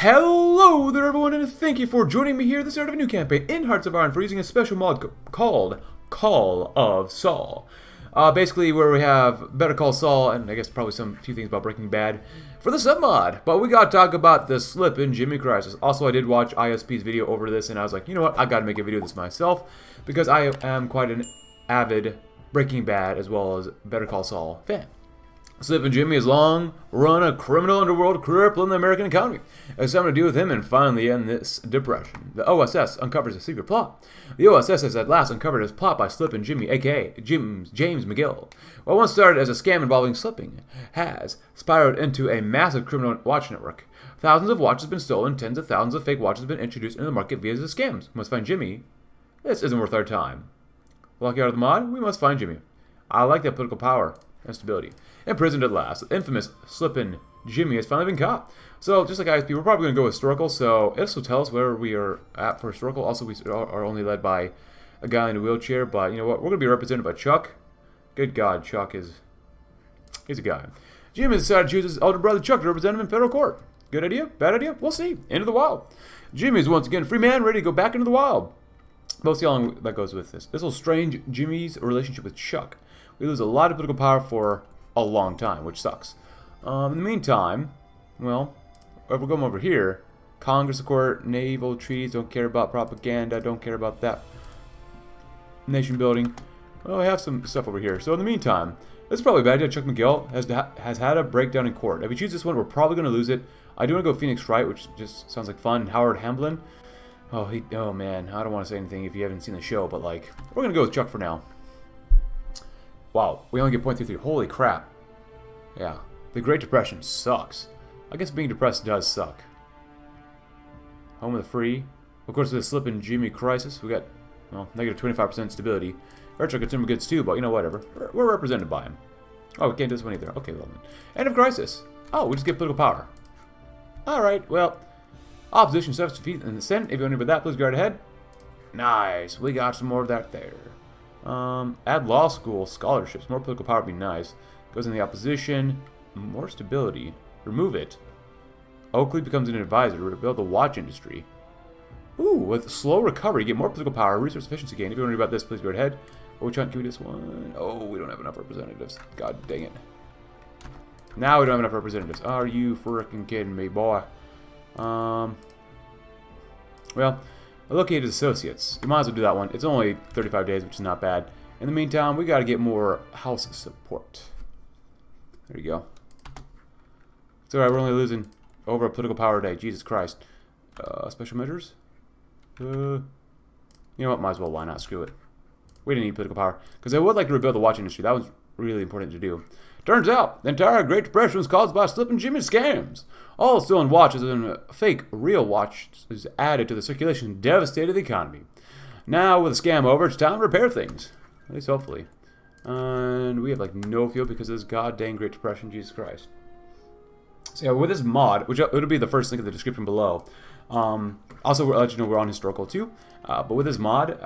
Hello there everyone, and thank you for joining me here at the start of a new campaign in Hearts of Iron 4 using a special mod called Call of Saul. Basically where we have Better Call Saul and I guess probably a few things about Breaking Bad for the submod. But we gotta talk about the Slippin' Jimmy crisis. Also, I did watch ISP's video over this and I was like, you know what, I gotta make a video of this myself because I am quite an avid Breaking Bad as well as Better Call Saul fan. Slippin' Jimmy has long run a criminal underworld crippling the American economy. It's time to deal with him and finally end this depression. The OSS uncovers a secret plot. The OSS has at last uncovered his plot by Slippin' Jimmy, aka James McGill. What once started as a scam involving slipping has spiraled into a massive criminal watch network. Thousands of watches have been stolen, tens of thousands of fake watches have been introduced into the market via the scams. We must find Jimmy. This isn't worth our time. Lock you out of the mod? We must find Jimmy. I like that political power. Instability. Imprisoned at last, the infamous Slippin' Jimmy has finally been caught. So, just like ISP, we're probably going to go historical, so this will tell us where we are at for historical. Also, we are only led by a guy in a wheelchair, but you know what? We're going to be represented by Chuck. Good God, Chuck is... he's a guy. Jimmy has decided to choose his older brother Chuck to represent him in federal court. Good idea? Bad idea? We'll see. Into the wild. Jimmy is once again a free man, ready to go back into the wild. We'll see how long that goes with this. This will strain Jimmy's relationship with Chuck. We lose a lot of political power for a long time, which sucks. In the meantime, well, if we're going over here, Congress, of course, naval treaties, don't care about propaganda, don't care about that. Nation building. Well, we have some stuff over here. So in the meantime, this is probably a bad idea. Chuck McGill has had a breakdown in court. If we choose this one, we're probably going to lose it. I do want to go Phoenix Wright, which just sounds like fun. Howard Hamlin. Oh man, I don't want to say anything if you haven't seen the show, but like, we're going to go with Chuck for now. Wow, we only get 0.33. Holy crap. Yeah, the Great Depression sucks. I guess being depressed does suck. Home of the free. Of course, with the Slippin' Jimmy crisis, we got, well, negative 25% stability. Hurts our consumer goods too, but you know, whatever. We're represented by him. Oh, we can't do this one either. Okay, well then. End of crisis. Oh, we just get political power. Alright, well. Opposition stuff to defeat in the Senate. If you want to do that, please go right ahead. Nice, we got some more of that there. Add law school scholarships. More political power would be nice. Goes in the opposition. More stability. Remove it. Oakley becomes an advisor to rebuild the watch industry. Ooh, with slow recovery, get more political power, resource efficiency gain. If you want to read about this, please go ahead. Oh, which one? Can we do this one? Oh, we don't have enough representatives. God dang it. Now we don't have enough representatives. Are you freaking kidding me, boy? Well... Allocated associates. You might as well do that one. It's only 35 days, which is not bad. In the meantime, we got to get more house support. There you go. It's alright, we're only losing over a political power a day. Jesus Christ. Special measures? You know what? Might as well. Why not? Screw it. We didn't need political power. Because I would like to rebuild the watch industry. That was really important to do. Turns out, the entire Great Depression was caused by Slippin' Jimmy scams. All stolen watches and fake real watches added to the circulation and devastated the economy. Now, with the scam over, it's time to repair things. At least, hopefully. And we have, like, no fuel because of this goddamn Great Depression. Jesus Christ. So, yeah, with this mod, which it'll be the first link in the description below. Also, we'll let you know we're on historical, too. But with this mod,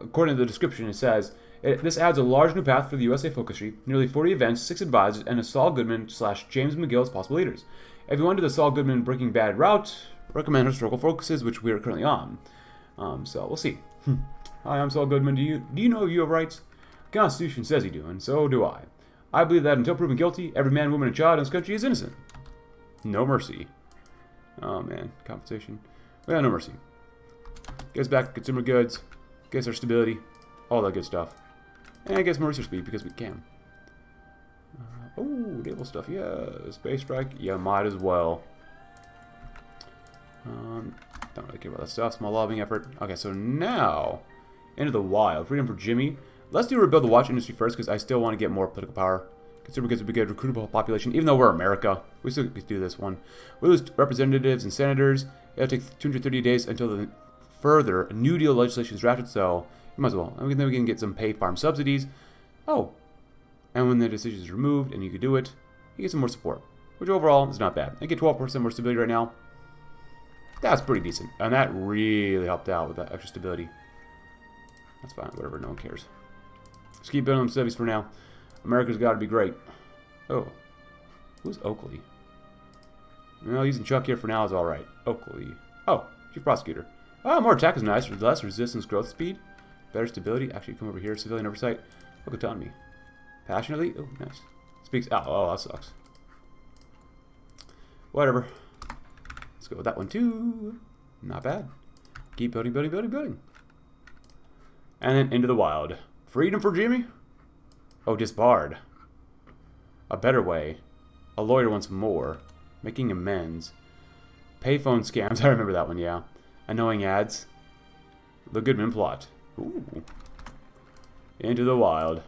according to the description, it says... This adds a large new path for the USA focus sheet, nearly 40 events, 6 advisors, and a Saul Goodman / James McGill as possible leaders. If you want to do the Saul Goodman Breaking Bad route, recommend historical focuses, which we are currently on. So, we'll see. Hi, I'm Saul Goodman. Do you know you have rights? The Constitution says you do, and so do I. I believe that until proven guilty, every man, woman, and child in this country is innocent. No mercy. Oh, man. Compensation. Yeah, no mercy. Gets back consumer goods. Gets our stability. All that good stuff. And I guess more research speed because we can. Oh, naval stuff, yeah. Space strike, yeah, might as well. Don't really care about that stuff. Small lobbying effort. Okay, so now, into the wild. Freedom for Jimmy. Let's do rebuild the watch industry first because I still want to get more political power. Consumer goods would be good. Recruitable population. Even though we're America, we still could do this one. We lose representatives and senators. It'll take 230 days until the further New Deal legislation is drafted, so you might as well. I mean, then we can get some pay farm subsidies. Oh, and when the decision is removed and you can do it, you get some more support, which overall is not bad. I get 12% more stability right now. That's pretty decent, and that really helped out with that extra stability. That's fine, whatever, no one cares. Just keep building them subsidies for now. America's got to be great. Oh, who's Oakley? Well, using Chuck here for now is alright. Oakley. Oh, Chief Prosecutor. Oh, more attack is nice. Less resistance, growth speed. Better stability. Actually, come over here. Civilian oversight. Look, autonomy. Passionately. Oh, nice. Speaks. Oh, that sucks. Whatever. Let's go with that one, too. Not bad. Keep building, building, building, building. And then into the wild. Freedom for Jimmy? Oh, disbarred. A better way. A lawyer wants more. Making amends. Payphone scams. I remember that one, yeah. Annoying ads. The Goodman plot. Ooh. Into the wild.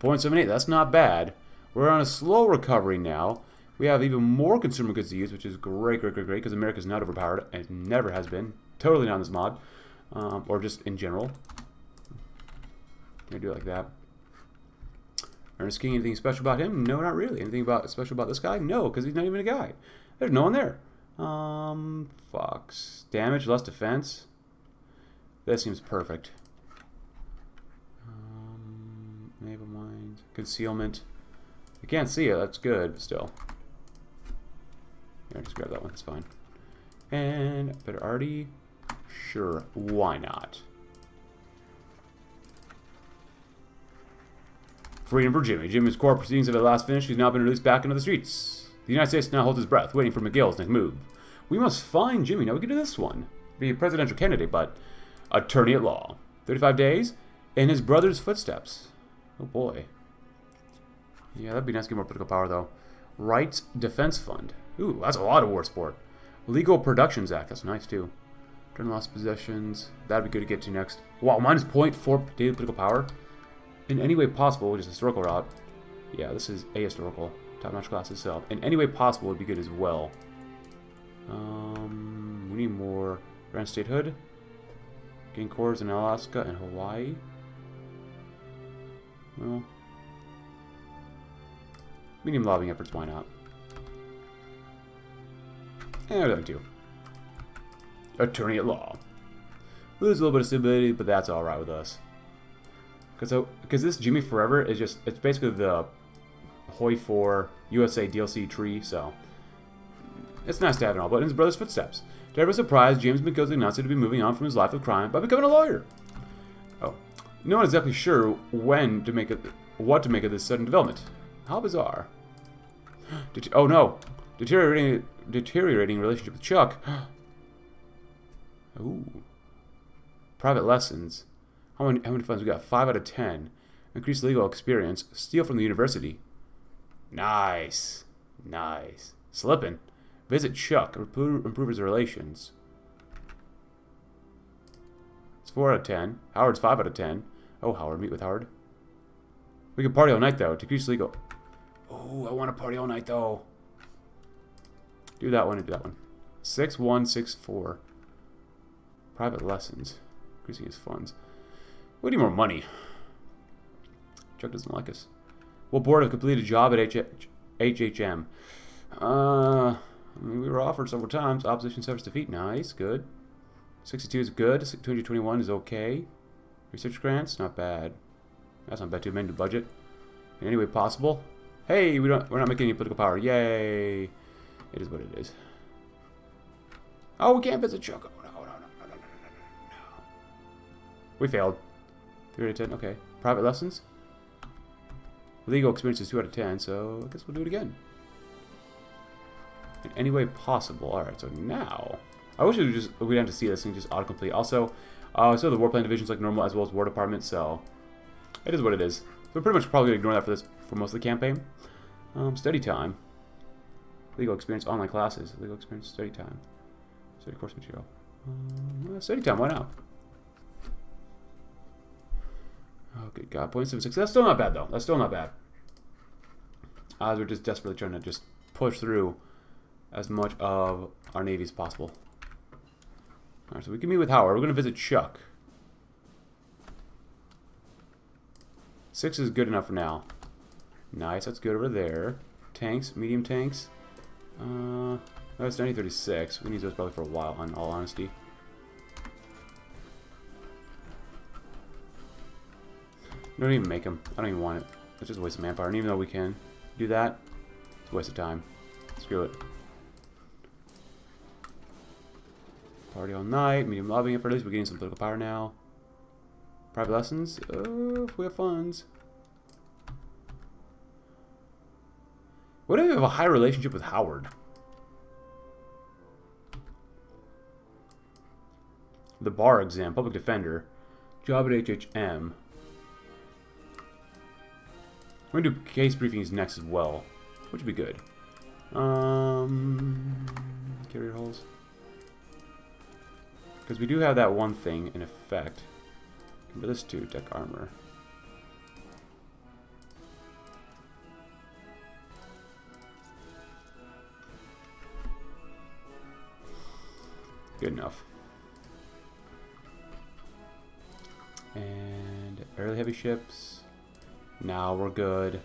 0.78. That's not bad. We're on a slow recovery now. We have even more consumer goods to use, which is great, great, great, great, because America's not overpowered, and it never has been. Totally not in this mod. Or just in general. Can I do it like that? Ernest King, anything special about him? No, not really. Anything special about this guy? No, because he's not even a guy. There's no one there. Fox. Damage, less defense. That seems perfect. Naval mind. Concealment. You can't see it, that's good, but still. Here, just grab that one, it's fine. And better already. Sure, why not? Freedom for Jimmy. Jimmy's court proceedings have at last finished. He's now been released back into the streets. The United States now holds his breath, waiting for McGill's next move. We must find Jimmy. Now we can do this one. Be a presidential candidate, but attorney at law. 35 days in his brother's footsteps. Oh boy. Yeah, that'd be nice to get more political power, though. Rights Defense Fund. Ooh, that's a lot of war sport. Legal Productions Act. That's nice, too. Return lost possessions. That'd be good to get to next. Wow, minus 0.4 daily political power. In any way possible, which is historical route. Yeah, this is ahistorical. Top-notch class itself. In any way possible would be good as well. We need more grand statehood. Gain cores in Alaska and Hawaii. Well... medium lobbying efforts, why not? And we're going to. Attorney at law. Lose a little bit of stability, but that's alright with us. Because this Jimmy Forever is just, it's basically the Hoi 4 USA DLC tree, so. It's nice to have it all, but in his brother's footsteps. To everyone's surprise, James McGill announced to be moving on from his life of crime by becoming a lawyer. Oh. No one is exactly sure when to make it, what to make of this sudden development. How bizarre. Oh no! Deteriorating relationship with Chuck. Ooh. Private lessons. How many funds we got? 5 out of 10. Increased legal experience. Steal from the university. Nice. Nice. Slippin'. Visit Chuck. Improve his relations. It's 4 out of 10. Howard's 5 out of 10. Oh, Howard. Meet with Howard. We can party all night though. Decrease legal. Oh, I want to party all night, though. Do that one and do that one. 6164. Private lessons. Increasing his funds. We need more money. Chuck doesn't like us. What board have completed a job at HHM? I mean, we were offered several times. Opposition suffers defeat. Nice. Good. 62 is good. 221 is okay. Research grants? Not bad. That's not bad too. Amend the budget. In any way possible. Hey, we're not making any political power. Yay! It is what it is. Oh, we can't visit Chuck. Oh, no. We failed. 3 out of 10. Okay. Private lessons. Legal experience is 2 out of 10. So I guess we'll do it again. In any way possible. All right. So now, I wish we'd have to see this and just autocomplete. Also, so the war plan divisions like normal as well as war department. So it is what it is. We're pretty much probably going to ignore that for most of the campaign. Study time. Legal experience, online classes. Legal experience, study time. Study course material. Study time, why not? Oh, good God. 0.76. That's still not bad, though. That's still not bad. As we're just desperately trying to just push through as much of our Navy as possible. Alright, so we can meet with Howard. We're going to visit Chuck. 6 is good enough for now. Nice, that's good over there. Tanks, medium tanks. That's 9036. We need those probably for a while, in all honesty. We don't even make them. I don't even want it. It's just a waste of manpower. And even though we can do that, it's a waste of time. Screw it. Party all night. Medium lobbying for this. We're getting some political power now. Private lessons. If we have funds. What if we have a high relationship with Howard? The bar exam. Public defender. Job at HHM. We're going to do case briefings next as well, which would be good. Carrier holes. Because we do have that one thing in effect. Remember this too, deck armor. Good enough. And fairly heavy ships. Now we're good.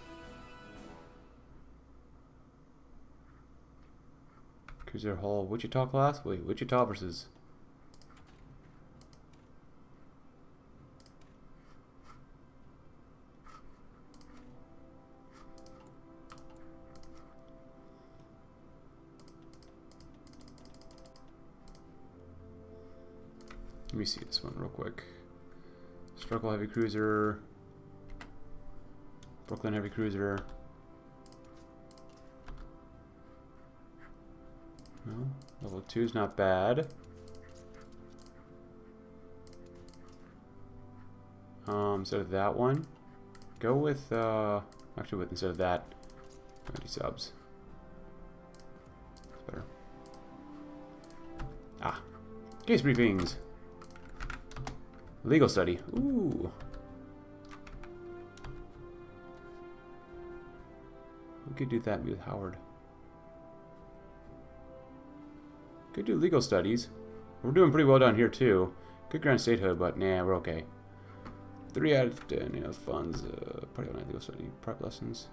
Cruiser hull. Wichita class? Wait, Wichita versus... Let me see this one real quick. Struggle heavy cruiser. Brooklyn heavy cruiser. No, level 2 is not bad. Instead of that one, go with actually with instead of that, 20 subs. That's better. Ah, case briefings. Legal study. Ooh. We could do that with Howard. Could do legal studies. We're doing pretty well down here too. Could grant statehood, but nah, we're okay. 3 out of 10, you know, funds. Probably not legal study. Prep lessons.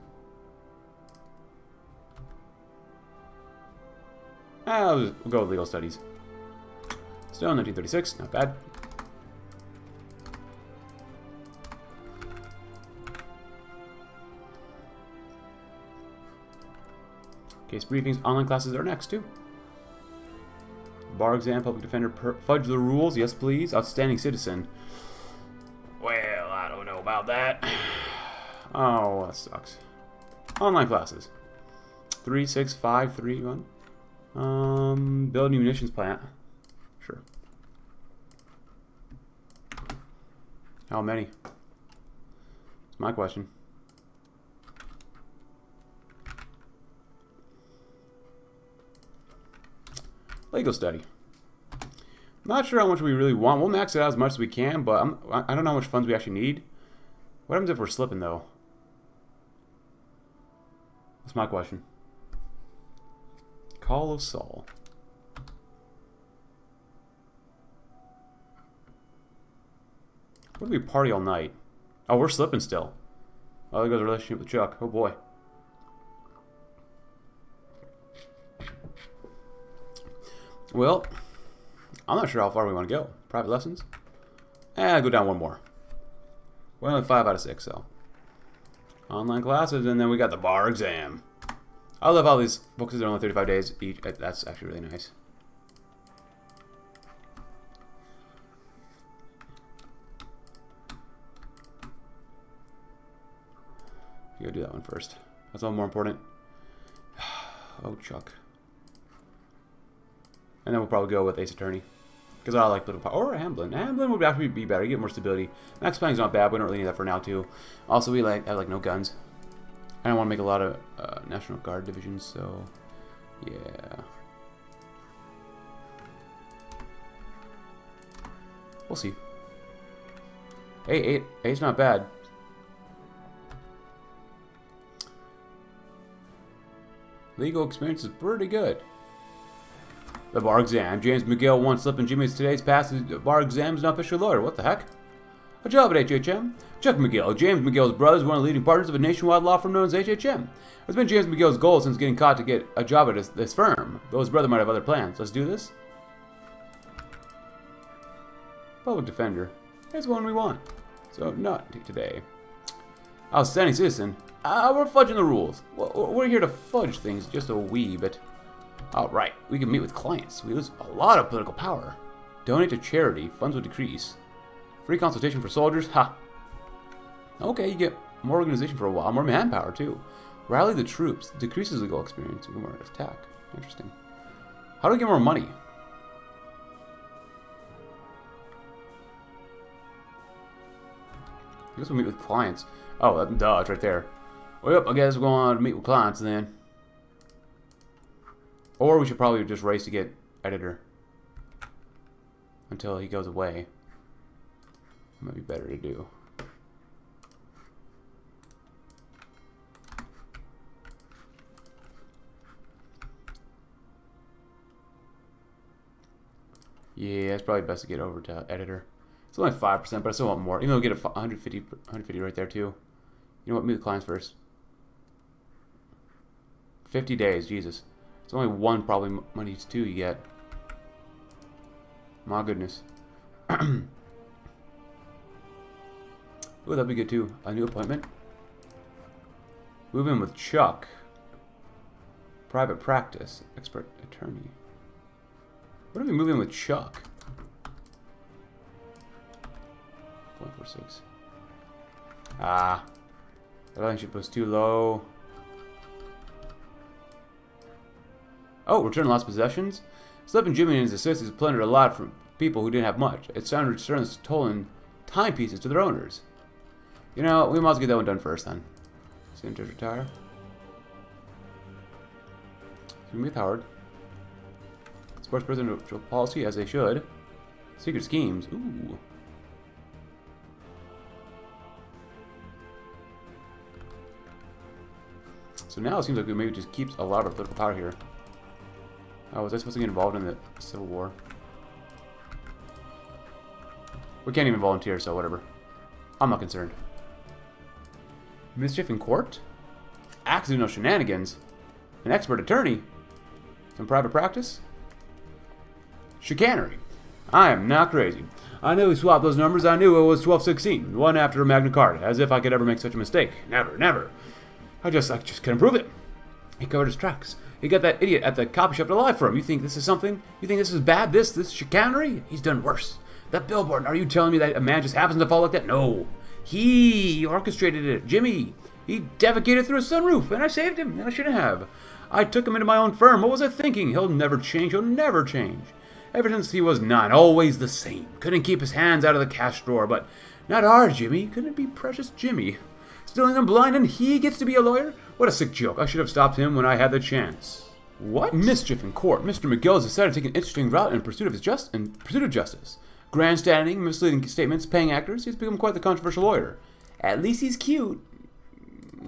Ah, we'll go with legal studies. Still 1936, not bad. Case briefings, online classes are next too. Bar exam, public defender, fudge the rules, yes please. Outstanding citizen. Well, I don't know about that. Oh, that sucks. Online classes. 3, 6, 5, 3, 1. Build a new munitions plant. Sure. How many? That's my question. Legal study. Not sure how much we really want. We'll max it out as much as we can, but I don't know how much funds we actually need. What happens if we're slipping, though? That's my question. Call of Saul. What do we party all night? Oh, we're slipping still. Oh, there goes a relationship with Chuck. Oh, boy. Well, I'm not sure how far we want to go. Private lessons? Eh, go down one more. We're only 5 out of 6, so. Online classes, and then we got the bar exam. I love how these books are only 35 days each. That's actually really nice. You gotta do that one first. That's all more important. Oh, Chuck. And then we'll probably go with Ace Attorney. Because I like political power. Or Hamlin. Hamlin would actually be better. You get more stability. Max planning's not bad. We don't really need that for now, too. Also, we have like no guns. I don't want to make a lot of National Guard divisions, so... Yeah. We'll see. Hey, 8's not bad. Legal experience is pretty good. The bar exam. James McGill won Slippin' Jimmy's today's past the bar exam as an official lawyer. What the heck? A job at HHM. Chuck McGill. James McGill's brother is one of the leading partners of a nationwide law firm known as HHM. It's been James McGill's goal since getting caught to get a job at this firm. Though his brother might have other plans. Let's do this. Public defender. That's one we want. So, not today. Outstanding citizen. We're fudging the rules. We're here to fudge things just a wee bit. Alright, we can meet with clients. We lose a lot of political power. Donate to charity, funds will decrease. Free consultation for soldiers, ha! Okay, you get more organization for a while, more manpower too. Rally the troops, decreases the goal experience, you get more attack. Interesting. How do we get more money? I guess we'll meet with clients. Oh, duh, it's right there. Well, yep, I guess we're going to meet with clients then. Or we should probably just race to get editor. Until he goes away. Might be better to do. Yeah, it's probably best to get over to editor. It's only 5%, but I still want more. Even though we get a 150 right there too. You know what? Meet the clients first. 50 days, Jesus. It's only one probably money to two you get. My goodness. Ooh, that'd be good too. A new appointment. Move in with Chuck. Private practice, expert attorney. What if we move in with Chuck? 0.46. Ah. The relationship was too low. Oh, return lost possessions? Slippin' Jimmy and his associates plundered a lot from people who didn't have much. It's time to return the stolen timepieces to their owners. You know, we might as well get that one done first then. Senators retire. So meet Howard. Supports presidential policy as they should. Secret schemes. Ooh. So now it seems like we maybe just keeps a lot of political power here. Oh, was I supposed to get involved in the Civil War? We can't even volunteer, so whatever. I'm not concerned. Mischief in court? Accidental shenanigans? An expert attorney? Some private practice? Chicanery. I am not crazy. I knew we swapped those numbers. I knew it was 1216, one after Magna Carta, as if I could ever make such a mistake. Never, never. I just couldn't prove it. He covered his tracks. He got that idiot at the copy shop to lie for him. You think this is something? You think this is bad? This chicanery? He's done worse. That billboard, are you telling me that a man just happens to fall like that? No. He orchestrated it. Jimmy. He defecated through a sunroof, and I saved him, and I shouldn't have. I took him into my own firm. What was I thinking? He'll never change. He'll never change. Ever since he was 9, always the same. Couldn't keep his hands out of the cash drawer, but not our Jimmy. Couldn't be precious Jimmy. Stealing and blind, and he gets to be a lawyer? What a sick joke. I should have stopped him when I had the chance. What? Mischief in court. Mr. McGill has decided to take an interesting route in pursuit of justice. Grandstanding, misleading statements, paying actors. He's become quite the controversial lawyer. At least he's cute.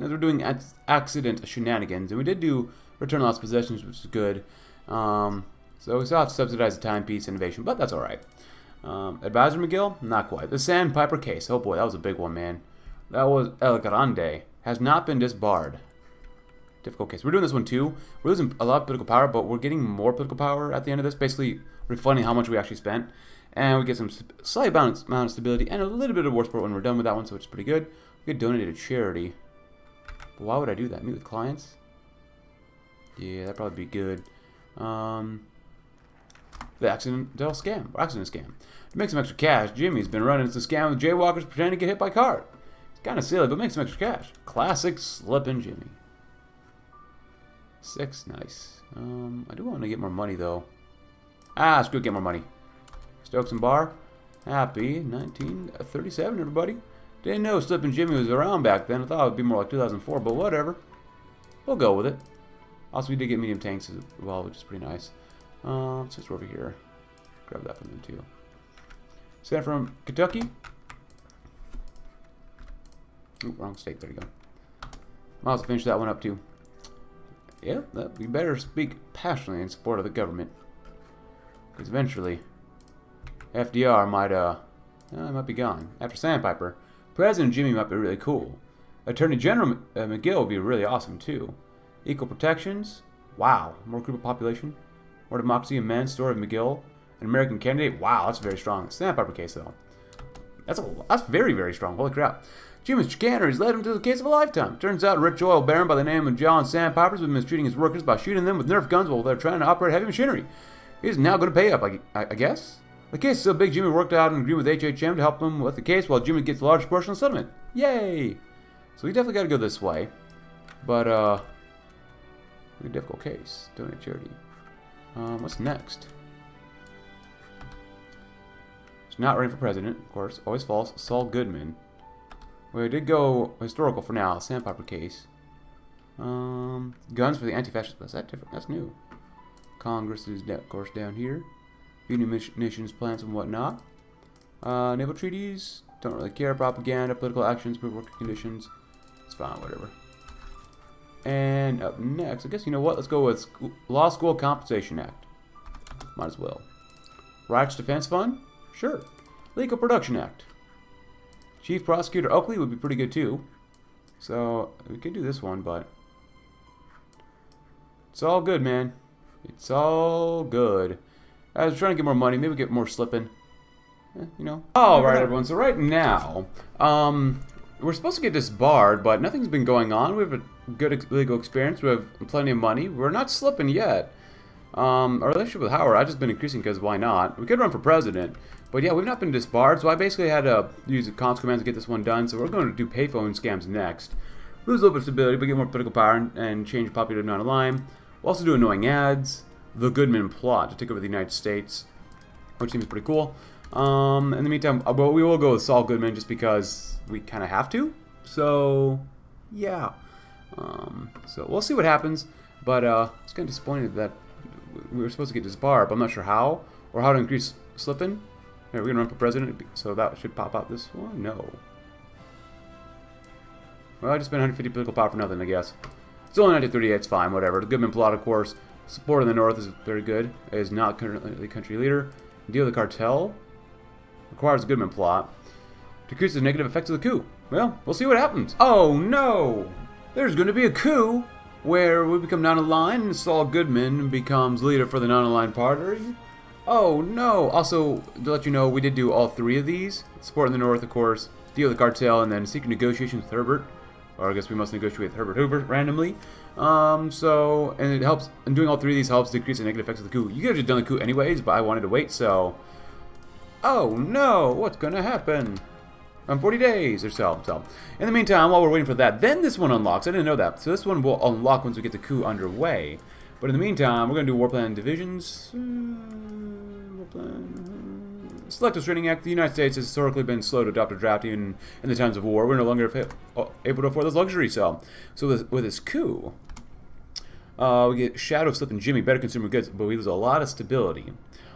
As we're doing accident shenanigans, and we did do return lost possessions, which is good. So we still have to subsidize the timepiece innovation, but that's alright. Advisor McGill? Not quite. The Sandpiper case. Oh boy, that was a big one, man. That was El Grande. Has not been disbarred. Difficult case. We're doing this one too. We're losing a lot of political power, but we're getting more political power at the end of this, basically refunding how much we actually spent. And we get some slight amount of stability and a little bit of war support when we're done with that one, so it's pretty good. We could donate to charity. But why would I do that? Meet with clients? Yeah, that'd probably be good. The accidental scam, or accident scam. To make some extra cash, Jimmy's been running some scam with jaywalkers pretending to get hit by a car. It's kind of silly, but make some extra cash. Classic Slippin' Jimmy. 6, nice. I do want to get more money though. Ah, screw it, get more money. Stokes and Barr, happy 1937, everybody. Didn't know Slippin' Jimmy was around back then. I thought it would be more like 2004, but whatever. We'll go with it. Also, we did get medium tanks as well, which is pretty nice. Since we're over here, grab that from them too. Sent from Kentucky. Ooh, wrong state. There you go. Might as well finish that one up too. Yeah, we better speak passionately in support of the government, because eventually FDR might might be gone. After Sandpiper, President Jimmy might be really cool. Attorney General McGill would be really awesome too. Equal protections. Wow, more group of population. More democracy, a man's story of McGill, an American candidate. Wow, that's very strong. Sandpiper case though. That's very, very strong. Holy crap. Jimmy's chicanery has led him to the case of a lifetime. Turns out a rich oil baron by the name of John Sandpiper has been mistreating his workers by shooting them with Nerf guns while they're trying to operate heavy machinery. He's now going to pay up, I guess. The case of Big Jimmy worked out an agreement with HHM to help him with the case while Jimmy gets a large portion of the settlement. Yay! So we definitely gotta go this way. But, really difficult case. Donate charity. What's next? He's not running for president, of course. Always false. Saul Goodman. Well, I did go historical for now. Sandpiper case. Guns for the anti-fascist. That's different. That's new. Congress is, of course, down here. United Nations plans and whatnot. Naval treaties. Don't really care. Propaganda, political actions, improve working conditions. It's fine, whatever. And up next, I guess, you know what? Let's go with Law School Compensation Act. Might as well. Rights Defense Fund? Sure. Legal Production Act. Chief Prosecutor Oakley would be pretty good, too. So, we could do this one, but... It's all good, man. It's all good. I was trying to get more money. Maybe get more slipping. You know. Alright, everyone. So right now, we're supposed to get disbarred, but nothing's been going on. We have a good legal experience. We have plenty of money. We're not slipping yet. Our relationship with Howard, I've just been increasing because why not? We could run for president. But yeah, we've not been disbarred, so I basically had to use the cons commands to get this one done. So we're going to do payphone scams next. Lose a little bit of stability, but get more political power and change popular to non-aligned. We'll also do annoying ads. The Goodman plot to take over the United States, which seems pretty cool. In the meantime, well, we will go with Saul Goodman just because we kind of have to. So, yeah. So we'll see what happens. But I was kind of disappointed that we were supposed to get disbarred, but I'm not sure how or how to increase slipping. We're gonna run for president, so that should pop out this one. No. Well, I just spent 150 political power for nothing, I guess. It's only 1938. It's fine. Whatever. The Goodman plot, of course. Support in the North is very good. It is not currently the country leader. Deal with the cartel. Requires the Goodman plot. Decreases the negative effects of the coup. Well, we'll see what happens. Oh no! There's going to be a coup where we become non-aligned and Saul Goodman becomes leader for the non-aligned party. Oh no! Also, to let you know, we did do all three of these. Support in the North, of course. Deal with the cartel, and then seek negotiations with Herbert. Or I guess we must negotiate with Herbert Hoover randomly. And it helps, and doing all three of these helps decrease the negative effects of the coup. You could have just done the coup anyways, but I wanted to wait, so... Oh no, what's gonna happen? 40 days or so, In the meantime, while we're waiting for that, then this one unlocks. I didn't know that. So this one will unlock once we get the coup underway. But in the meantime, we're gonna do War Plan Divisions. Selective Restraining Act. The United States has historically been slow to adopt a draft even in the times of war. We're no longer able to afford this luxury, so with this coup, we get Shadow, Slippin' Jimmy, better consumer goods, but we lose a lot of stability.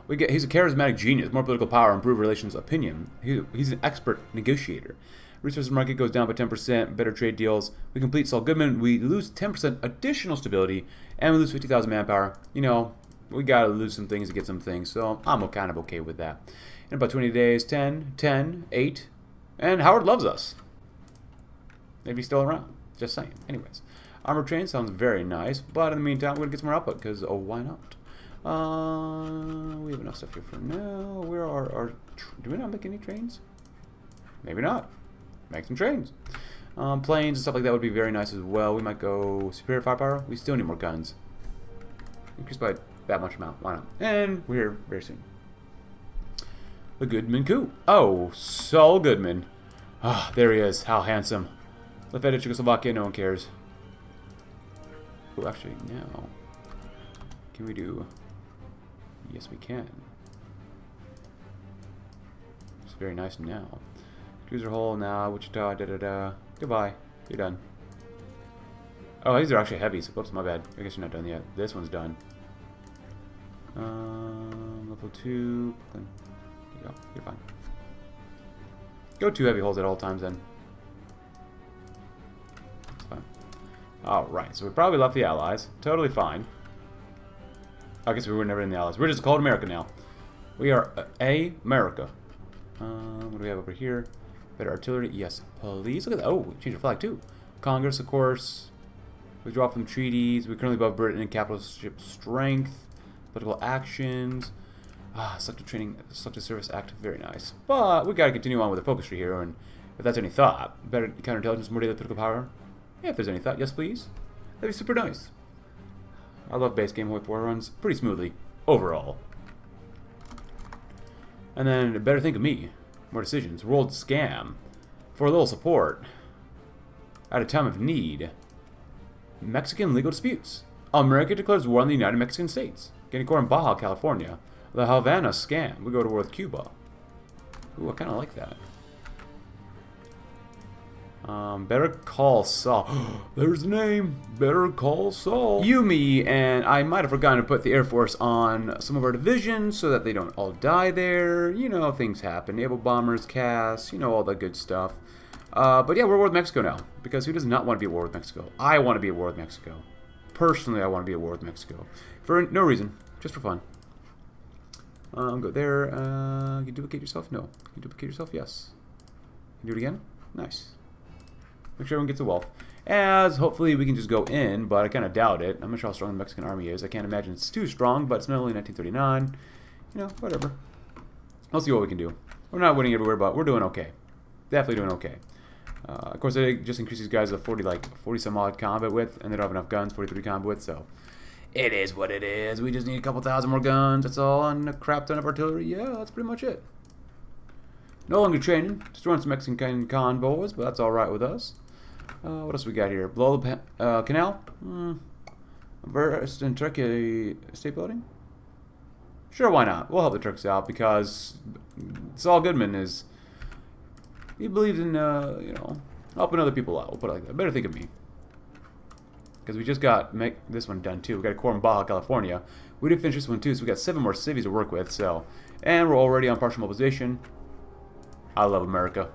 We get he's a charismatic genius, more political power, improved relations, opinion. He's an expert negotiator. Resources market goes down by 10%, better trade deals. We complete Saul Goodman. We lose 10% additional stability, and we lose 50,000 manpower. You know, we gotta lose some things to get some things, so I'm kind of okay with that. In about 20 days, 10, 8, and Howard loves us. Maybe he's still around. Just saying. Anyways, armored train sounds very nice, but in the meantime, we're gonna get some more output because oh, why not? We have enough stuff here for now. Where are our? Do we not make any trains? Maybe not. Make some trains. Planes and stuff like that would be very nice as well. We might go superior firepower. We still need more guns. Increased by that much amount. Why not? And we're here very soon. The Goodman coup. Oh, Saul Goodman. Ah, there he is. How handsome. Left out of Czechoslovakia, no one cares. Oh, actually, now. Can we do... Yes, we can. It's very nice now. Cruiser hole now, Wichita, da-da-da. Goodbye. You're done. Oh, these are actually heavies. Whoops, my bad. I guess you're not done yet. This one's done. Level 2... Then. Go. You're fine. Go two heavy holes at all times then. That's fine. Alright, so we probably left the Allies. Totally fine. I guess we were never in the Allies. We're just called America now. We are America. What do we have over here? Better artillery. Yes, police. Look at that. Oh, we changed the flag too. Congress, of course. We draw from treaties. We're currently above Britain in capital ship strength. Political actions. Ah, Selective Service Act, very nice. But we gotta continue on with the focus tree here, and if that's any thought, better counterintelligence, more daily political power. Yeah, if there's any thought, yes please. That'd be super nice. I love base game. Hoi 4 runs pretty smoothly overall. And then Better Think of Me. More decisions. World Scam. For a little support. At a time of need. Mexican legal disputes. America declares war on the United Mexican States. Getting court in Baja, California. The Havana Scam. We go to war with Cuba. Ooh, I kind of like that. Better Call Saul. There's the name. Better Call Saul. Yumi, and I might have forgotten to put the Air Force on some of our divisions so that they don't all die there. You know, things happen. Naval bombers, CAS, you know, all that good stuff. But yeah, we're at war with Mexico now. Because who does not want to be at war with Mexico? I want to be at war with Mexico. Personally, I want to be at war with Mexico. For no reason. Just for fun. Go there. Can you duplicate yourself? No. Can you duplicate yourself? Yes. Can you do it again? Nice. Make sure everyone gets the wealth. As hopefully we can just go in, but I kind of doubt it. I'm not sure how strong the Mexican army is. I can't imagine it's too strong, but it's not only 1939. You know, whatever. Let's see what we can do. We're not winning everywhere, but we're doing okay. Definitely doing okay. Of course, they just increased these guys to 40 some odd combat width, and they don't have enough guns, 43 combat width, so it is what it is. We just need a couple thousand more guns, that's all, and a crap ton of artillery. Yeah, that's pretty much it. No longer training, destroying some Mexican convoys, but that's alright with us. What else we got here? Blow the canal? Burst in Turkey state building? Sure, why not? We'll help the Turks out because Saul Goodman is... He believes in, you know, helping other people out. We'll put it like that. Better Think of Me. Because we just got make this one done, too. We got a core in Baja, California. We did finish this one, too, so we got 7 more civies to work with, so... And we're already on partial mobilization. I love America.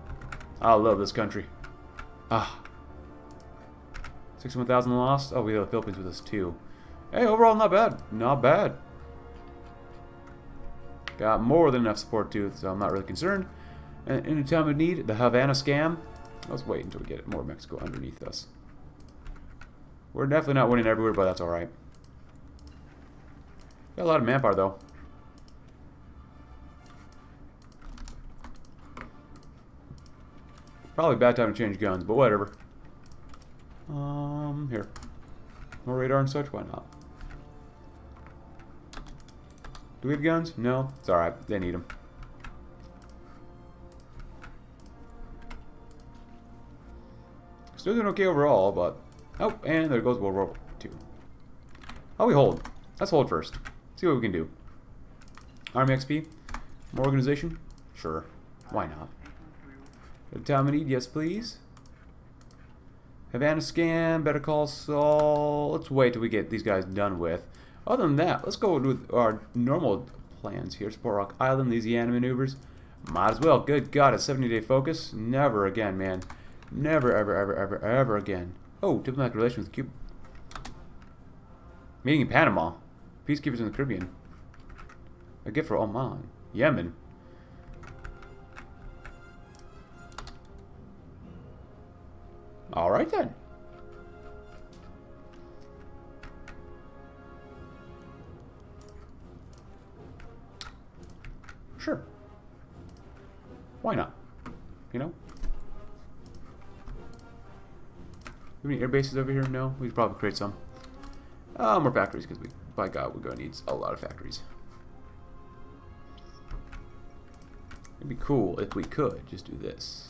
I love this country. Ah... 61,000 lost. Oh, we have the Philippines with us too. Hey, overall, not bad. Not bad. Got more than enough support too, so I'm not really concerned. And in a time of need, the Havana Scam. Let's wait until we get more Mexico underneath us. We're definitely not winning everywhere, but that's alright. Got a lot of manpower though. Probably bad time to change guns, but whatever. Here. More radar and such? Why not? Do we have guns? No? It's alright. They need them. Still doing okay overall, but... Oh, and there goes World War II. Oh, we hold. Let's hold first. See what we can do. Army XP? More organization? Sure. Why not? Good time of need? Yes, please. Havana Scam, Better Call Saul. Let's wait till we get these guys done with. Other than that, let's go with our normal plans here. Support Rock Island, Louisiana maneuvers. Might as well. Good God, a 70-day focus. Never again, man. Never, ever, ever, ever, ever again. Oh, diplomatic relations with Cuba. Meeting in Panama. Peacekeepers in the Caribbean. A gift for Oman. Yemen. Alright then. Sure. Why not? You know? Do we have any air bases over here? No? We could probably create some. More factories, because we, by God, we're going to need a lot of factories. It'd be cool if we could just do this.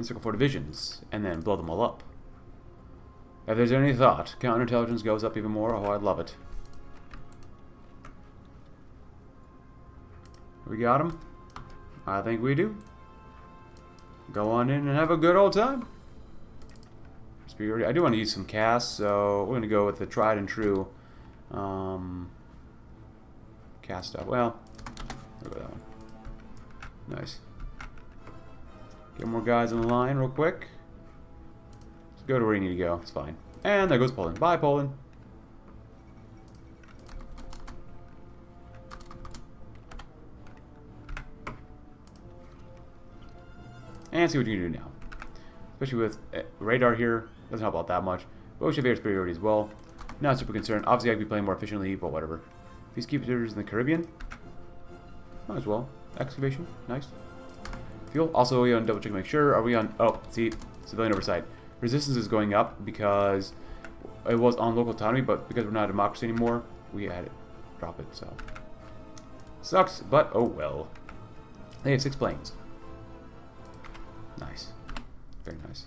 Circle 4 divisions, and then blow them all up. If there's any thought, counterintelligence goes up even more. Oh, I'd love it. We got him? I think we do. Go on in and have a good old time. I do want to use some CAS, so we're going to go with the tried and true CAS stuff. Well, we'll go with that one. Nice. Get more guys on the line real quick. Just go to where you need to go. It's fine. And there goes Poland. Bye, Poland. And see what you can do now. Especially with radar here. Doesn't help out that much. But we should have air superiority as well. Not super concerned. Obviously, I could be playing more efficiently, but whatever. Peacekeepers in the Caribbean. Might as well. Excavation. Nice. Fuel. Also, we on double check to make sure. Are we on? Oh, see, civilian oversight. Resistance is going up because it was on local autonomy, but because we're not a democracy anymore, we had it drop it, so. Sucks, but oh well. They have 6 planes. Nice. Very nice.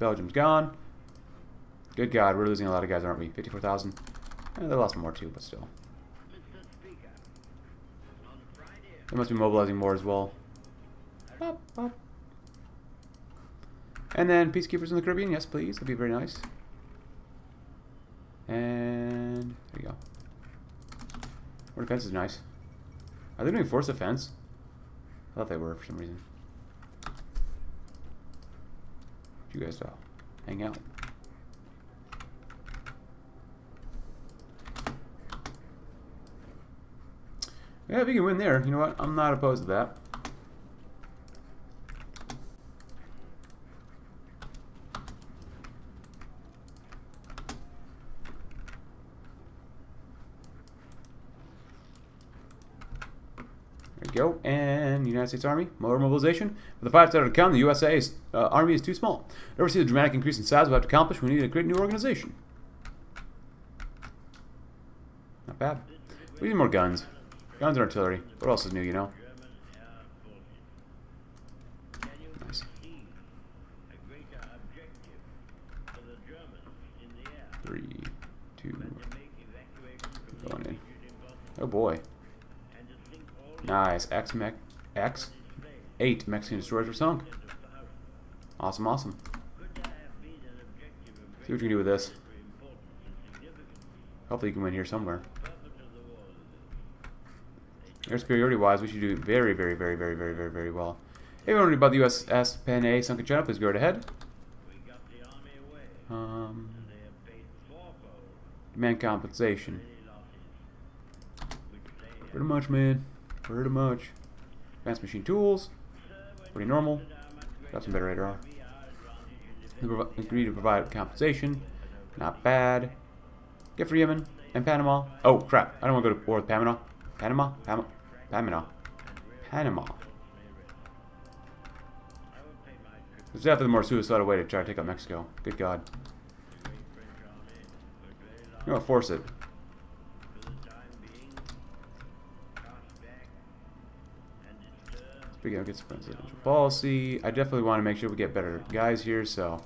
Belgium's gone. Good God, we're losing a lot of guys, aren't we? 54,000. They lost more too, but still. They must be mobilizing more as well. Bop, bop. And then peacekeepers in the Caribbean, yes please, that'd be very nice. And there you go. Our defense is nice. Are they doing force defense? I thought they were for some reason. You guys hang out. Yeah, if you can win there, you know what? I'm not opposed to that. Go and United States Army, more mobilization. For the 5 started to come, the USA's Army is too small. Never see the dramatic increase in size we have to accomplish. We need a great new organization. Not bad. We need more guns. Guns and artillery. What else is new, you know? Nice. Three, two, going in. Oh boy. Nice. Eight Mexican destroyers were sunk. Awesome, awesome. See what you can do with this. Hopefully you can win here somewhere. Air superiority-wise, we should do very, very, very, very, very, very, very well. If you want to read about the USS Pen A sunk in China, please go right ahead. Demand compensation. Pretty much, man. Pretty much. Advanced machine tools. Pretty normal. Got some better radar. Agree to provide compensation. Not bad. Get for Yemen and Panama. Oh crap! I don't want to go to war with Panama. Panama. It's definitely the more suicidal way to try to take out Mexico. Good God. You know, force it. Speaking of good presidential policy, I definitely want to make sure we get better guys here, so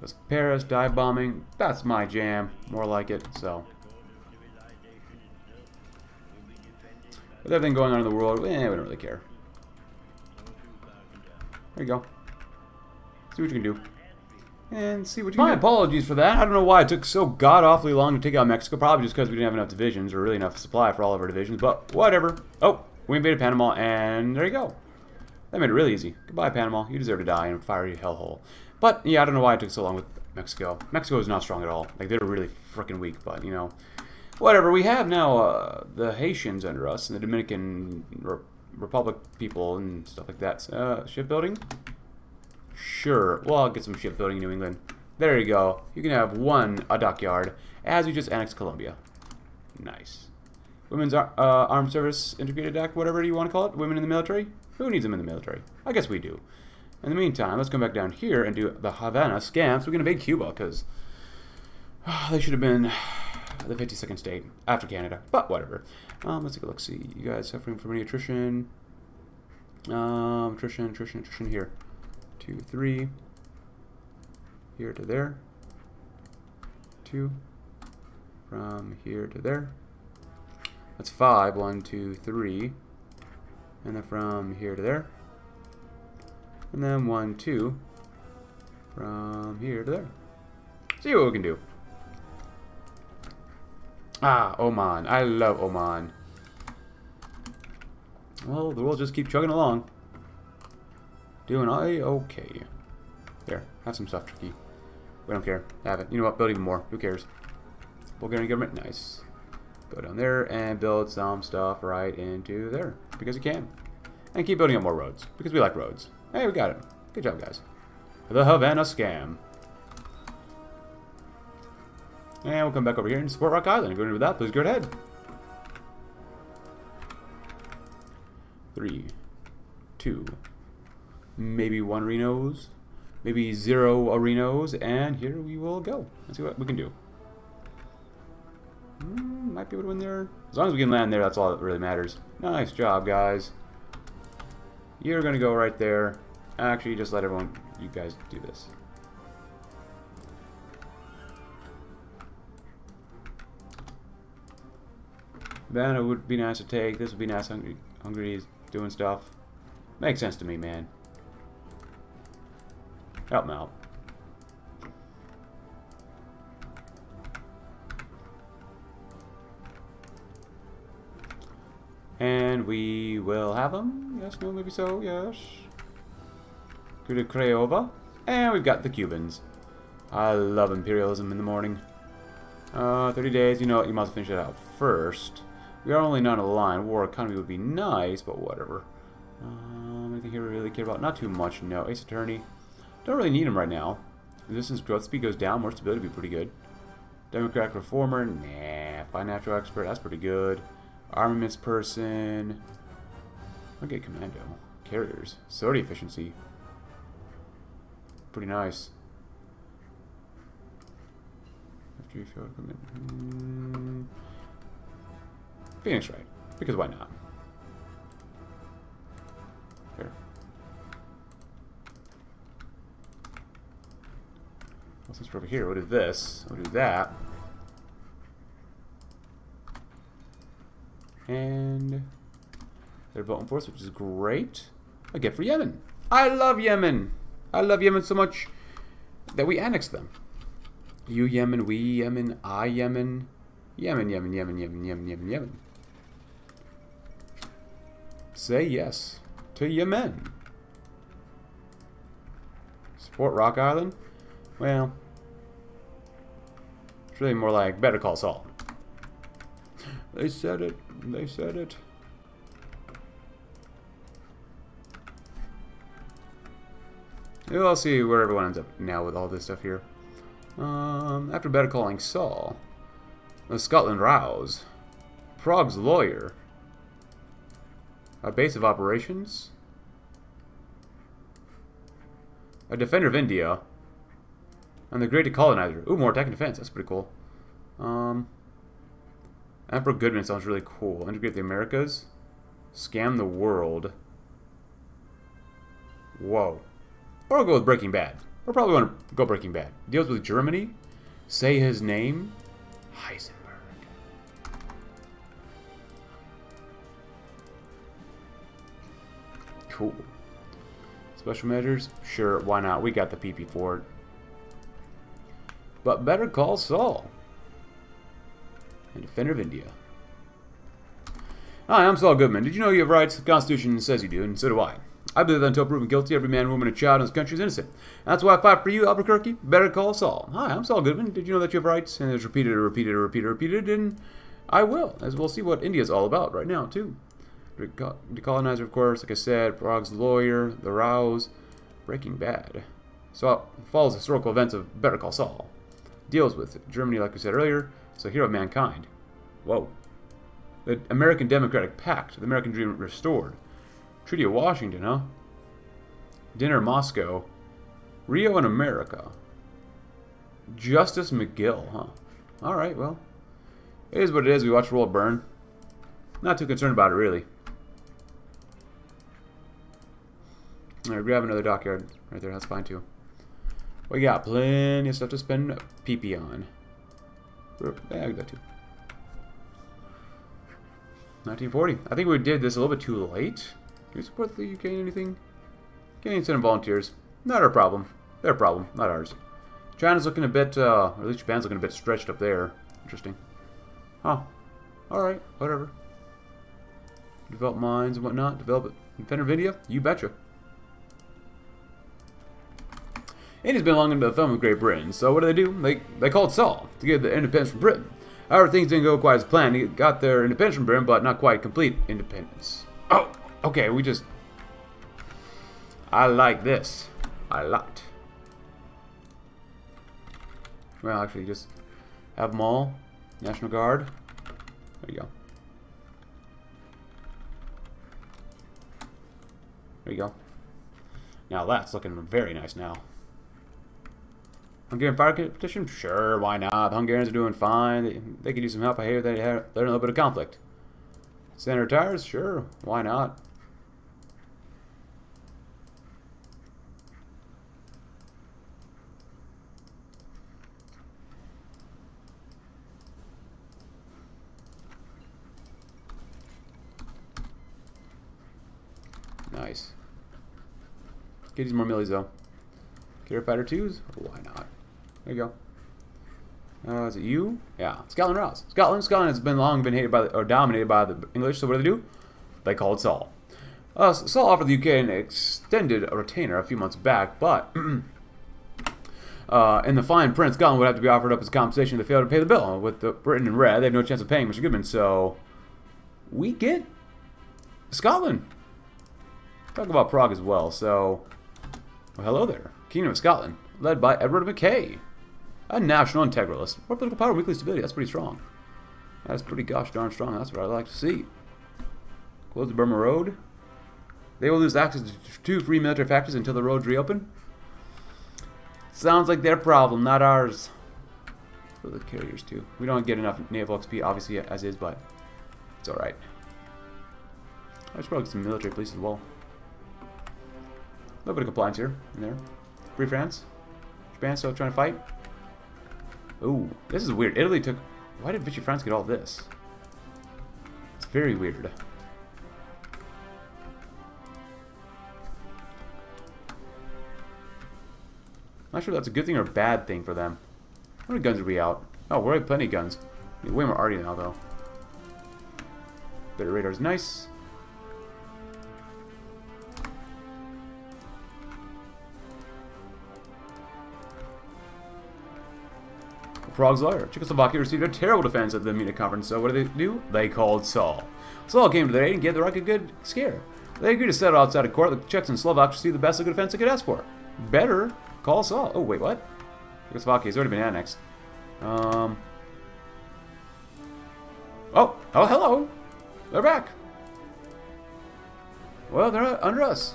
that's Paris, dive bombing, that's my jam, more like it, so. With everything going on in the world, we don't really care. There you go. See what you can do. And see what you can do. My apologies for that. I don't know why it took so god-awfully long to take out Mexico, probably just because we didn't have enough divisions, or really enough supply for all of our divisions, but whatever. Oh, we invaded Panama, and there you go. That made it really easy. Goodbye, Panama. You deserve to die in a fiery hellhole. But, yeah, I don't know why it took so long with Mexico. Mexico is not strong at all. Like, they're really freaking weak, but, you know. Whatever. We have now the Haitians under us, and the Dominican Republic people and stuff like that. Shipbuilding? Sure. Well, I'll get some shipbuilding in New England. There you go. You can have a dockyard, as we just annexed Colombia. Nice. Women's Armed Service Integrated Act, whatever you want to call it. Women in the military? Who needs them in the military? I guess we do. In the meantime, let's come back down here and do the Havana scam so we can invade Cuba, because they should have been the 52nd state after Canada, but whatever. Let's take a look. See, you guys suffering from any attrition? Attrition here. 2, 3. Here to there. 2. From here to there. That's 5. 1, 2, 3. And then from here to there. And then 1, 2. From here to there. See what we can do. Ah, Oman. I love Oman. Well, the world just keep chugging along. Doing okay. There. Have some stuff, Tricky. We don't care. Have it. You know what? Build even more. Who cares? Bulgarian government. Nice. Go down there and build some stuff right into there. Because you can. And keep building up more roads. Because we like roads. Hey, we got it. Good job, guys. The Havana scam. And we'll come back over here and support Rock Island. If you're into that, please go ahead. 3, 2. Maybe 1 Reno's. Maybe 0 Reno's. And here we will go. Let's see what we can do. Might be able to win there. As long as we can land there, that's all that really matters. Nice job, guys. You're going to go right there. Actually, just let everyone, you guys do this. Then it would be nice to take. This would be nice. Hungary is doing stuff. Makes sense to me, man. Help me out. And we will have them. Yes, no, maybe so, yes. Go to Craiova. And we've got the Cubans. I love imperialism in the morning. 30 days, you know, you must finish it out first. We are only not aligned. War economy would be nice, but whatever. Anything here we really care about? Not too much, no. Ace Attorney. Don't really need him right now. Resistance growth speed goes down. More stability would be pretty good. Democratic reformer. Nah. Financial expert. That's pretty good. Armaments person. I'll get commando. Carriers. Sortie efficiency. Pretty nice. After you feel equipment. Phoenix Wright. Because why not? Here. Well, since we're over here, we'll do this. We'll do that. And they're voting for us, which is great. Again for Yemen. I love Yemen. I love Yemen so much that we annexed them. You Yemen, we Yemen, I Yemen. Yemen, Yemen, Yemen, Yemen, Yemen, Yemen, Yemen. Say yes to Yemen. Support Rock Island? Well, it's really more like Better Call Saul. They said it. They said it. We'll see where everyone ends up now with all this stuff here. After Better Calling Saul, the Scotland rows, Prague's lawyer, a base of operations, a defender of India, and the great decolonizer. Ooh, more attack and defense. That's pretty cool. Emperor Goodman sounds really cool. Integrate the Americas. Scam the world. Whoa. Or we'll go with Breaking Bad. We'll probably want to go Breaking Bad. Deals with Germany. Say his name. Heisenberg. Cool. Special measures? Sure, why not? We got the PP for it. But Better Call Saul. And defender of India. Hi, I'm Saul Goodman. Did you know you have rights? The Constitution says you do, and so do I. I believe that until proven guilty, every man, woman, and child in this country is innocent. And that's why I fight for you, Albuquerque. Better Call Saul. Hi, I'm Saul Goodman. Did you know that you have rights? And it's repeated, repeated, repeated, repeated, and I will, as we'll see what India's all about right now, too. Decolonizer, of course, like I said, Prague's lawyer, the rows, Breaking Bad. So it follows historical events of Better Call Saul. Deals with Germany, like we said earlier. So, hero of mankind. Whoa. The American Democratic Pact. The American Dream restored. Treaty of Washington, huh? Dinner Moscow. Rio and America. Justice McGill, huh? Alright, well. It is what it is. We watch the world burn. Not too concerned about it, really. Alright, grab another dockyard right there. That's fine, too. We got plenty of stuff to spend PP on. Yeah, I got to. 1940. I think we did this a little bit too late. Can we support the UK in anything? Canadian Senate volunteers. Not our problem. Their problem, not ours. China's looking a bit, or at least Japan's looking a bit stretched up there. Interesting. Huh. Alright, whatever. Develop mines and whatnot. Develop it. Defender of India? You betcha. India's been long under the thumb of Great Britain, so what do? They called Saul to get the independence from Britain. However, things didn't go quite as planned. They got their independence from Britain, but not quite complete independence. Oh, okay, we just... I like this a lot. Well, actually, just have them all. National Guard. There you go. There you go. Now that's looking very nice now. Hungarian fire petition? Sure, why not? The Hungarians are doing fine. They could use some help. I hear they're in a little bit of conflict. Senator Tires? Sure, why not? Nice. Get these more millies though. Get our fighter twos? Why not? There you go. Is it you? Yeah. Scotland Rouse. Scotland has been long hated by the, or dominated by the English. So what do? They called Saul. Saul offered the UK an extended retainer a few months back, but in the fine print, Scotland would have to be offered up as compensation if they failed to pay the bill. With the Britain in red, they have no chance of paying Mr. Goodman. So we get Scotland. Talk about Prague as well, so... Well, hello there. Kingdom of Scotland, led by Edward MacKay, a national integralist. More political power, weekly stability. That's pretty strong. That's pretty gosh darn strong. That's what I'd like to see. Close the Burma Road. They will lose access to 2 free military factories until the roads reopen. Sounds like their problem, not ours. For the carriers, too. We don't get enough naval XP, obviously, as is, but it's alright. I should probably get some military police as well. A little bit of compliance here and there. Free France. Japan still trying to fight. Ooh, this is weird. Italy took... Why did Vichy France get all this? It's very weird. Not sure if that's a good thing or a bad thing for them. How many guns are we out? Oh, we're at plenty of guns. We need way more arty now, though. Better radar is nice. Prague's liar. Czechoslovakia received a terrible defense at the Munich conference, so what do? They called Saul. Saul came to their aid and gave the Reich a good scare. They agreed to settle outside of court. The Czechs and Slovaks received the best of good defense they could ask for. Better call Saul. Oh, wait, what? Czechoslovakia has already been annexed. Oh, hello. They're back. Well, they're under us.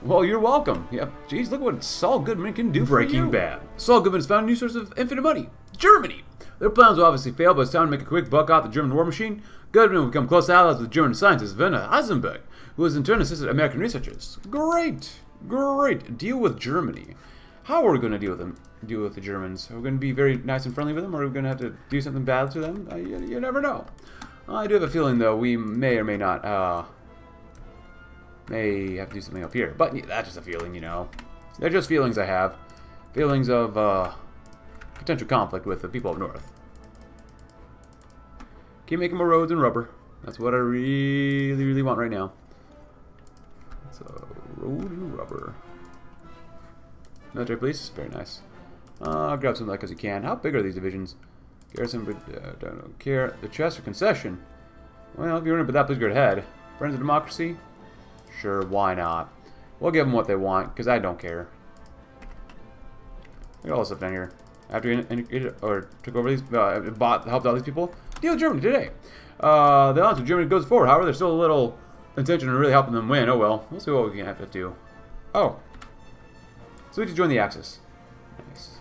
Well, you're welcome. Yep. Jeez, look what Saul Goodman can do for you. Breaking Bad. Saul Goodman has found a new source of infinite money. Germany. Their plans will obviously fail, but it's time to make a quick buck out the German war machine. Goodman will become close allies with German scientist Werner Heisenberg, who has in turn assisted American researchers. Great. Great. Deal with Germany. How are we going to deal with them? Deal with the Germans? Are we going to be very nice and friendly with them, or are we going to have to do something bad to them? You never know. I do have a feeling, though, we may or may not... May have to do something up here, but yeah, that's just a feeling, you know. They're just feelings I have. Feelings of potential conflict with the people up north. Keep making more roads and rubber. That's what I really, really want right now. So, road and rubber. Military police, very nice. Grab some of that because you can. How big are these divisions? Garrison, don't care. The chest or concession? Well, if you're running for that, please go ahead. Friends of democracy? Sure, why not? We'll give them what they want, because I don't care. Look at all this stuff down here. After we took over these, helped all these people, deal with Germany today. The odds of Germany goes forward. However, there's still a little intention of really helping them win. Oh well, we'll see what we can have to do. Oh, so we just join the Axis. Nice.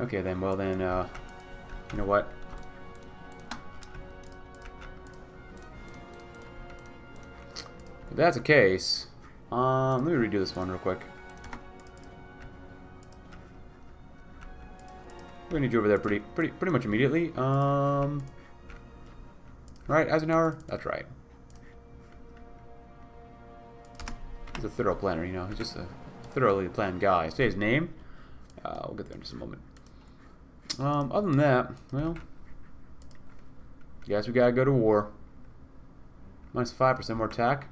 Okay then. Well then, you know what? If that's the case, let me redo this one real quick. We need you over there pretty much immediately. Right, Eisenhower? That's right. He's a thorough planner, you know. He's just a thoroughly planned guy. Say his name. We'll get there in just a moment. Other than that, well, guess we gotta go to war. Minus 5% more attack.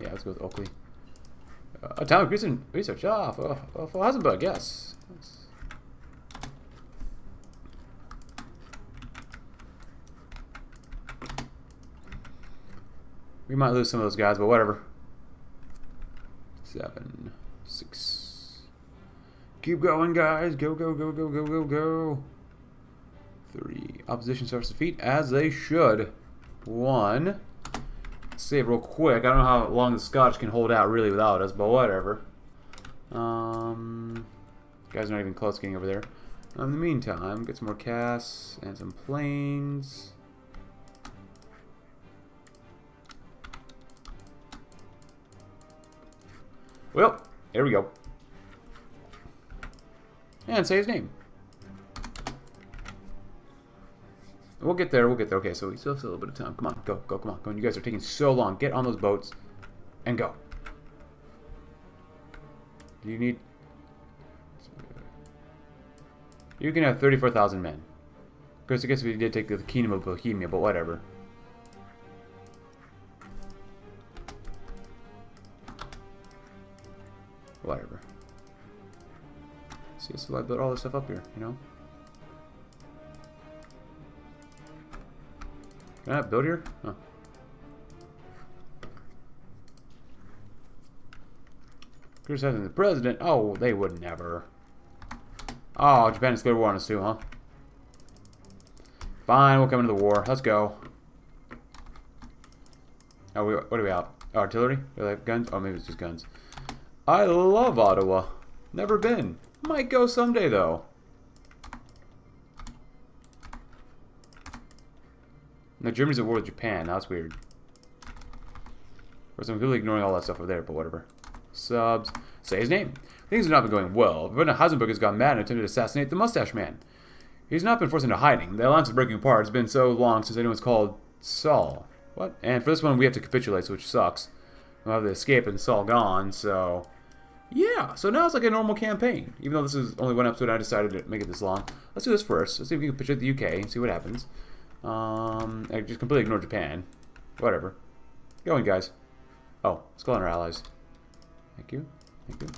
Yeah, let's go with Oakley. Atomic research. Ah, for Heisenberg, yes. We might lose some of those guys, but whatever. 7, 6. Keep going, guys. Go, go, go, go, go, go, go. 3. Opposition starts to defeat, as they should. 1. save real quick. I don't know how long the Scotch can hold out really without us, but whatever. Guys, not even close getting over there. In the meantime, get some more casts and some planes. Well, there we go. And say his name. We'll get there, we'll get there. Okay, so we still have a little bit of time. Come on, go, go, come on, go. You guys are taking so long. Get on those boats and go. Do you need... You can have 34,000 men. Of course, I guess we did take the Kingdom of Bohemia, but whatever. Whatever. See, so I built all this stuff up here, you know? Can I build here? Huh. Criticizing the president? Oh, they would never. Oh, Japan is going to war on us too, huh? Fine, we'll come into the war. Let's go. Oh, what are we out? Oh, artillery? Do they have guns? Oh, maybe it's just guns. I love Ottawa. Never been. Might go someday, though. No, Germany's at war with Japan. That's weird. Of course, I'm completely ignoring all that stuff over there, but whatever. Subs. Say his name. Things have not been going well. Werner Heisenberg has gone mad and attempted to assassinate the Mustache Man. He's not been forced into hiding. The alliance is breaking apart. It's been so long since anyone's called Saul. What? And for this one, we have to capitulate, which sucks. We'll have the escape and Saul gone, so... Yeah, so now it's like a normal campaign. Even though this is only one episode, I decided to make it this long. Let's do this first. Let's see if we can capitulate the UK and see what happens. I just completely ignored Japan. Whatever. Go in, guys. Oh, let's call in our allies. Thank you. Thank you.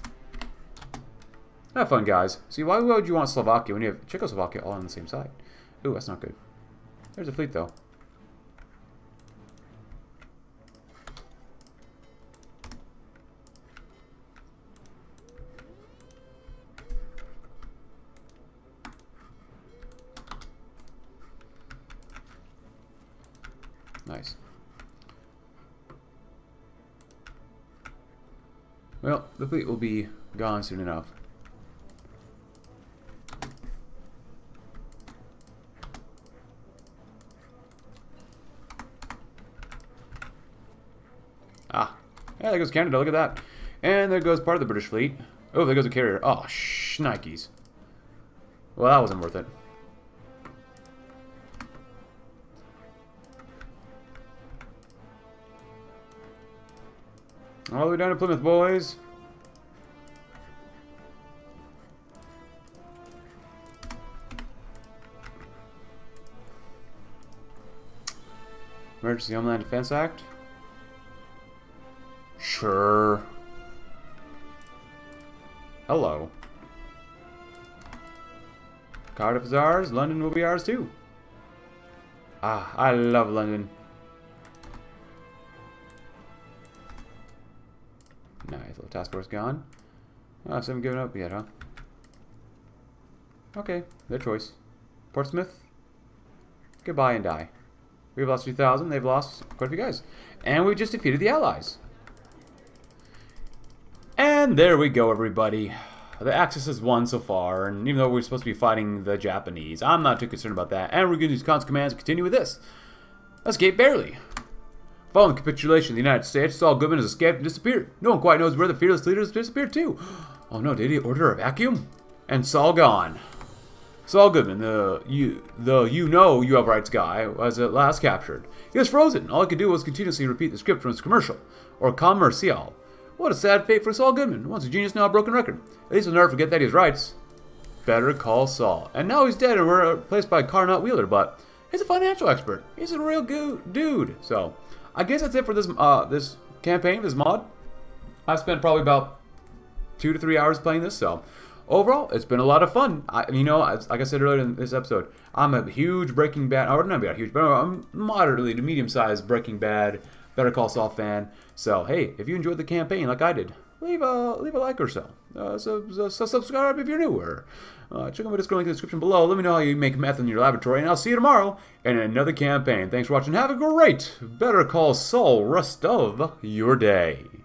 Have fun, guys. See, why would you want Slovakia when you have Czechoslovakia all on the same side? Ooh, that's not good. There's a fleet, though. Nice. Well, the fleet will be gone soon enough. Ah. Yeah, there goes Canada. Look at that. And there goes part of the British fleet. Oh, there goes a carrier. Oh, shnikes. Well, that wasn't worth it. All the way down to Plymouth, boys. Emergency Homeland Defense Act? Sure. Hello. Cardiff is ours. London will be ours, too. Ah, I love London. Nice, little task force gone. Oh, so I haven't given up yet, huh? Okay, their choice. Portsmouth, goodbye and die. We've lost 2,000, they've lost quite a few guys. And we just defeated the Allies. And there we go, everybody. The Axis has won so far, and even though we're supposed to be fighting the Japanese, I'm not too concerned about that. And we're going to use Khan's commands and continue with this. Escape barely. Following the capitulation of the United States, Saul Goodman has escaped and disappeared. No one quite knows where the fearless leader has disappeared to. Oh no, did he order a vacuum? And Saul gone. Saul Goodman, you have rights guy, was at last captured. He was frozen. All he could do was continuously repeat the script from his commercial, or commercial. What a sad fate for Saul Goodman. Once a genius, now a broken record. At least we'll never forget that he has rights. Better Call Saul. And now he's dead and we're replaced by Carnot Wheeler, but he's a financial expert. He's a real good dude, so... I guess that's it for this this campaign, this mod. I've spent probably about 2 to 3 hours playing this, so overall, it's been a lot of fun. Like I said earlier in this episode, I'm a huge Breaking Bad, I wouldn't be a huge, but I'm moderately to medium-sized Breaking Bad, Better Call Saul fan. So, hey, if you enjoyed the campaign like I did, leave a like or so. Subscribe if you're newer. Check out my Discord link in the description below. Let me know how you make meth in your laboratory, and I'll see you tomorrow in another campaign. Thanks for watching. Have a great Better Call Saul rest of your day.